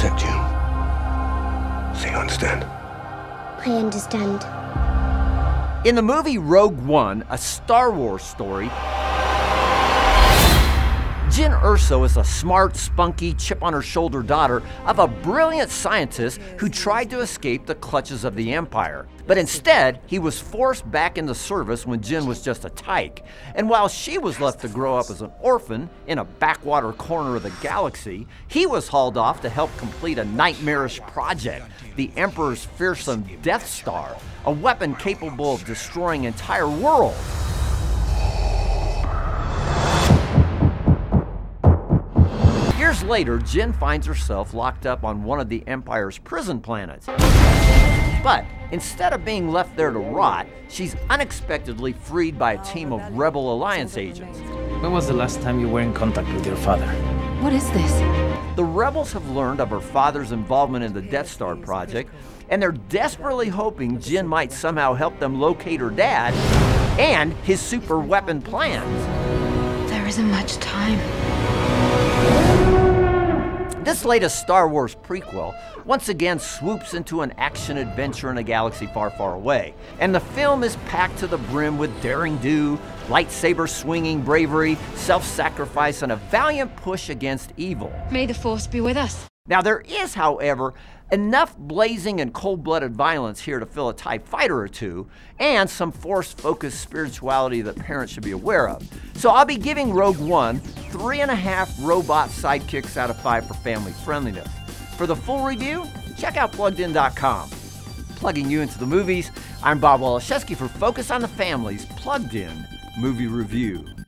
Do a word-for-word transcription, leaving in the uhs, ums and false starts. protect you. So you understand? I understand. In the movie Rogue One, a Star Wars story, Jyn Erso is a smart, spunky, chip-on-her-shoulder daughter of a brilliant scientist who tried to escape the clutches of the Empire. But instead, he was forced back into service when Jyn was just a tyke. And while she was left to grow up as an orphan in a backwater corner of the galaxy, he was hauled off to help complete a nightmarish project, the Emperor's fearsome Death Star, a weapon capable of destroying entire worlds. Years later, Jyn finds herself locked up on one of the Empire's prison planets. But instead of being left there to rot, she's unexpectedly freed by a team of Rebel Alliance agents. When was the last time you were in contact with your father? What is this? The Rebels have learned of her father's involvement in the Death Star project, and they're desperately hoping Jyn might somehow help them locate her dad and his super weapon plans. There isn't much time. This latest Star Wars prequel once again swoops into an action-adventure in a galaxy far, far away. And the film is packed to the brim with daring do, lightsaber-swinging bravery, self-sacrifice, and a valiant push against evil. May the Force be with us. Now there is, however, enough blazing and cold-blooded violence here to fill a TIE fighter or two, and some Force-focused spirituality that parents should be aware of. So I'll be giving Rogue One three and a half robot sidekicks out of five for family friendliness. For the full review, check out Plugged In dot com. Plugging you into the movies, I'm Bob Waliszewski for Focus on the Family's Plugged In Movie Review.